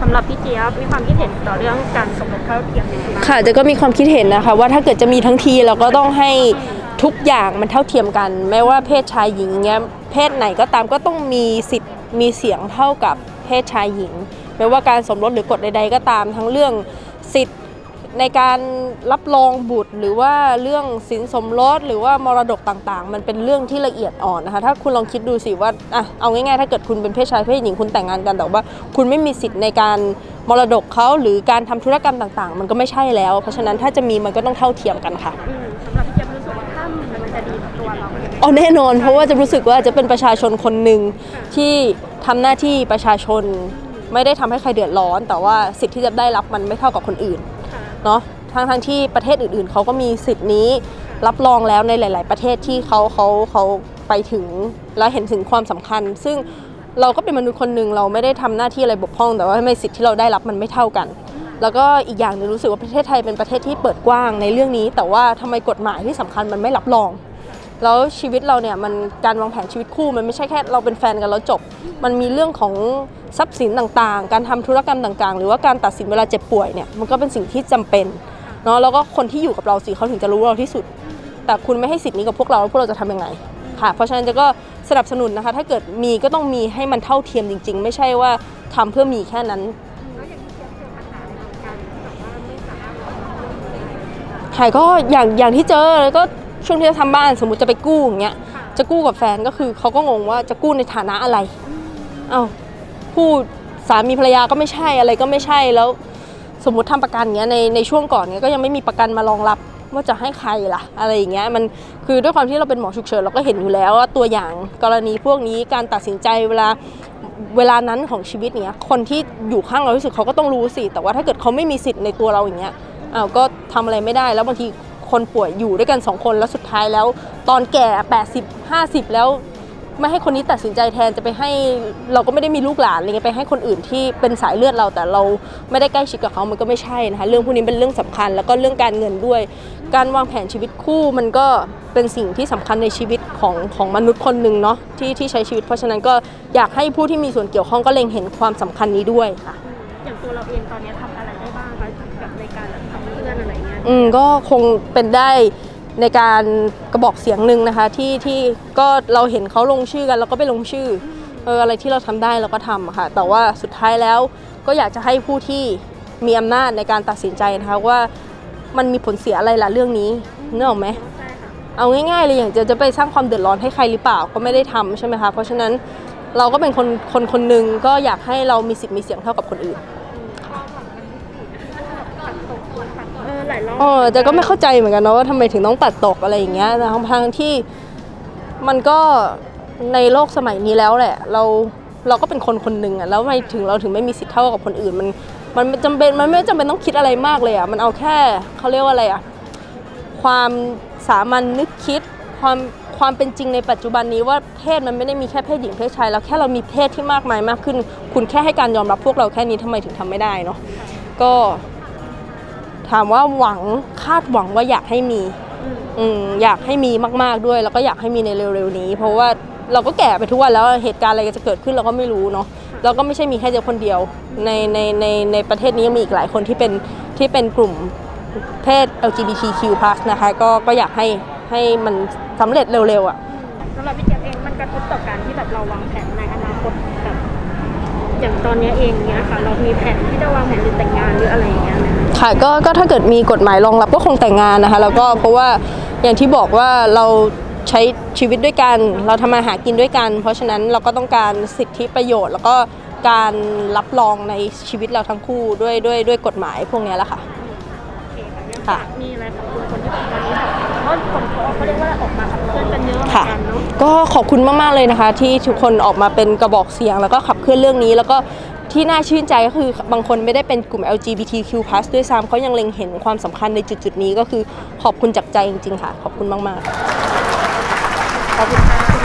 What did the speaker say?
สำหรับพี่เจี๊ยบมีความคิดเห็นต่อเรื่องการสมรสเท่าเทียมยังไงบ้างค่ะเจ๊ก็มีความคิดเห็นนะคะว่าถ้าเกิดจะมีทั้งทีเราก็ต้องให้ทุกอย่างมันเท่าเทียมกันไม่ว่าเพศชายหญิงเงี้ยเพศไหนก็ตามก็ต้องมีสิทธิ์มีเสียงเท่ากับเพศชายหญิงไม่ว่าการสมรสหรือกฎใดๆก็ตามทั้งเรื่องสิทธิ์ในการรับรองบุตรหรือว่าเรื่องสินสมรสหรือว่ามรดกต่างๆมันเป็นเรื่องที่ละเอียดอ่อนนะคะถ้าคุณลองคิดดูสิว่าเอาง่ายๆถ้าเกิดคุณเป็นเพศชายเพศหญิงคุณแต่งงานกันแต่ว่าคุณไม่มีสิทธิ์ในการมรดกเขาหรือการทำธุรกรรมต่างๆมันก็ไม่ใช่แล้วเพราะฉะนั้นถ้าจะมีมันก็ต้องเท่าเทียมกันค่ะสำหรับพี่เจี๊ยบรู้สึกว่าถ้ามันจะดีกับตัวเราเอาแน่นอนเพราะว่าจะรู้สึกว่าจะเป็นประชาชนคนหนึ่งที่ทำหน้าที่ประชาชนไม่ได้ทำให้ใครเดือดร้อนแต่ว่าสิทธิ์ที่จะได้รับมันไม่เท่ากับคนอื่นเนาะทั้งที่ประเทศอื่นๆเขาก็มีสิทธิ์นี้รับรองแล้วในหลายๆประเทศที่เขาไปถึงและเห็นถึงความสำคัญซึ่งเราก็เป็นมนุษย์คนหนึ่งเราไม่ได้ทำหน้าที่อะไรบกพร่องแต่ว่าไม่สิทธิ์ที่เราได้รับมันไม่เท่ากันแล้วก็อีกอย่างนึงรู้สึกว่าประเทศไทยเป็นประเทศที่เปิดกว้างในเรื่องนี้แต่ว่าทำไมกฎหมายที่สำคัญมันไม่รับรองแล้วชีวิตเราเนี่ยมันการวางแผนชีวิตคู่มันไม่ใช่แค่เราเป็นแฟนกันแล้วจบมันมีเรื่องของทรัพย์สินต่างๆการทำธุรกรรมต่างๆหรือว่าการตัดสินเวลาเจ็บป่วยเนี่ยมันก็เป็นสิ่งที่จำเป็นเนาะแล้วก็คนที่อยู่กับเราสิเขาถึงจะรู้เราที่สุดแต่คุณไม่ให้สิทธิ์นี้กับพวกเราแล้วพวกเราจะทำยังไงค่ะเพราะฉะนั้นก็สนับสนุนนะคะถ้าเกิดมีก็ต้องมีให้มันเท่าเทียมจริงๆไม่ใช่ว่าทำเพื่อมีแค่นั้นค่ะก็อย่างที่เจอแล้วก็ช่วงที่จะทำบ้านสมมติจะไปกู้อย่างเงี้ยจะกู้กับแฟนก็คือเขาก็งงว่าจะกู้ในฐานะอะไรเอาคู่สามีภรรยาก็ไม่ใช่อะไรก็ไม่ใช่แล้วสมมติทำประกันเงี้ยในช่วงก่อนเนี้ยก็ยังไม่มีประกันมารองรับว่าจะให้ใครล่ะอะไรอย่างเงี้ยมันคือด้วยความที่เราเป็นหมอฉุกเฉินเราก็เห็นอยู่แล้วว่าตัวอย่างกรณีพวกนี้การตัดสินใจเวลานั้นของชีวิตเนี้ยคนที่อยู่ข้างเราที่สุดเขาก็ต้องรู้สิแต่ว่าถ้าเกิดเขาไม่มีสิทธิ์ในตัวเราอย่างเงี้ยเอาก็ทำอะไรไม่ได้แล้วบางทีคนป่วยอยู่ด้วยกัน2คนแล้วสุดท้ายแล้วตอนแก่80 50แล้วไม่ให้คนนี้ตัดสินใจแทนจะไปให้เราก็ไม่ได้มีลูกหลานอะไรเงี้ยไปให้คนอื่นที่เป็นสายเลือดเราแต่เราไม่ได้ใกล้ชิดกับเขามันก็ไม่ใช่นะคะเรื่องพวกนี้เป็นเรื่องสำคัญแล้วก็เรื่องการเงินด้วยการวางแผนชีวิตคู่มันก็เป็นสิ่งที่สำคัญในชีวิตของมนุษย์คนหนึ่งเนาะที่ใช้ชีวิตเพราะฉะนั้นก็อยากให้ผู้ที่มีส่วนเกี่ยวข้องก็เล็งเห็นความสำคัญนี้ด้วยค่ะอย่างตัวเราเองตอนนี้ทำอะไรได้บ้างคะกับในการทำเพื่อนอะไรเงี้ยก็คงเป็นได้ในการกระบอกเสียงหนึ่งนะคะที่ก็เราเห็นเขาลงชื่อกันเราก็ไปลงชื่ออะไรที่เราทำได้เราก็ทำค่ะแต่ว่าสุดท้ายแล้วก็อยากจะให้ผู้ที่มีอำนาจในการตัดสินใจนะคะว่ามันมีผลเสียอะไรล่ะเรื่องนี้นึกออกไหมเอาง่ายๆเลยอย่างจะไปสร้างความเดือดร้อนให้ใครหรือเปล่าก็ไม่ได้ทำใช่ไหมคะเพราะฉะนั้นเราก็เป็นคนหนึ่งก็อยากให้เรามีสิทธิ์มีเสียงเท่ากับคนอื่นแต่ก็ไม่เข้าใจเหมือนกันเนาะว่าทำไมถึงต้องตัดตกอะไรอย่างเงี้ยทั้งที่มันก็ในโลกสมัยนี้แล้วแหละเราก็เป็นคนหนึ่งอ่ะแล้วทำไมถึงเราถึงไม่มีสิทธิ์เท่ากับคนอื่นมันจำเป็นมันไม่จำเป็นต้องคิดอะไรมากเลยอ่ะมันเอาแค่เขาเรียกว่าอะไรอ่ะความสามัญนึกคิดความเป็นจริงในปัจจุบันนี้ว่าเพศมันไม่ได้มีแค่เพศหญิงเพศชายแล้วแค่เรามีเพศที่มากมายมากขึ้นคุณแค่ให้การยอมรับพวกเราแค่นี้ทำไมถึงทำไม่ได้เนาะก็ถามว่าคาดหวังว่าอยากให้มีอยากให้มีมากๆด้วยแล้วก็อยากให้มีในเร็วๆนี้เพราะว่าเราก็แก่ไปทุกวันแล้วเหตุการณ์อะไรจะเกิดขึ้นเราก็ไม่รู้เนาะแล้วก็ไม่ใช่มีแค่เจ้าคนเดียวในประเทศนี้ยังมีอีกหลายคนที่เป็นกลุ่มเพศ LGBTQ+ นะคะก็อยากให้มันสำเร็จเร็วๆอ่ะสำหรับพี่เจี๊ยบเองมันกระทบต่อการที่แบบเราวางแผนในอนาคตแบบอย่างตอนนี้เองเนี้ยค่ะเรามีแผนที่จะวางแผนแต่งงานหรืออะไรอย่างเงี้ยค่ะก็ถ้าเกิดมีกฎหมายรองรับก็คงแต่งงานนะคะแล้วก็เพราะว่าอย่างที่บอกว่าเราใช้ชีวิตด้วยกันเราทำมาหากินด้วยกันเพราะฉะนั้นเราก็ต้องการสิทธิประโยชน์แล้วก็การรับรองในชีวิตเราทั้งคู่ด้วยกฎหมายพวกนี้แหละค่ะค่ะมีอะไรขอบคุณคนที่ตอนนี้ก็คนเขาเรียกว่าออกมาขับเคลื่อนกันเยอะค่ะก็ขอบคุณมากๆเลยนะคะที่ทุกคนออกมาเป็นกระบอกเสียงแล้วก็ขับเคลื่อนเรื่องนี้แล้วก็ที่น่าชื่นใจก็คือบางคนไม่ได้เป็นกลุ่ม LGBTQ+ ด้วยซ้ำเขายังเล็งเห็นความสำคัญในจุดนี้ก็คือขอบคุณจากใจจริงๆค่ะขอบคุณมากๆขอบคุณค่ะ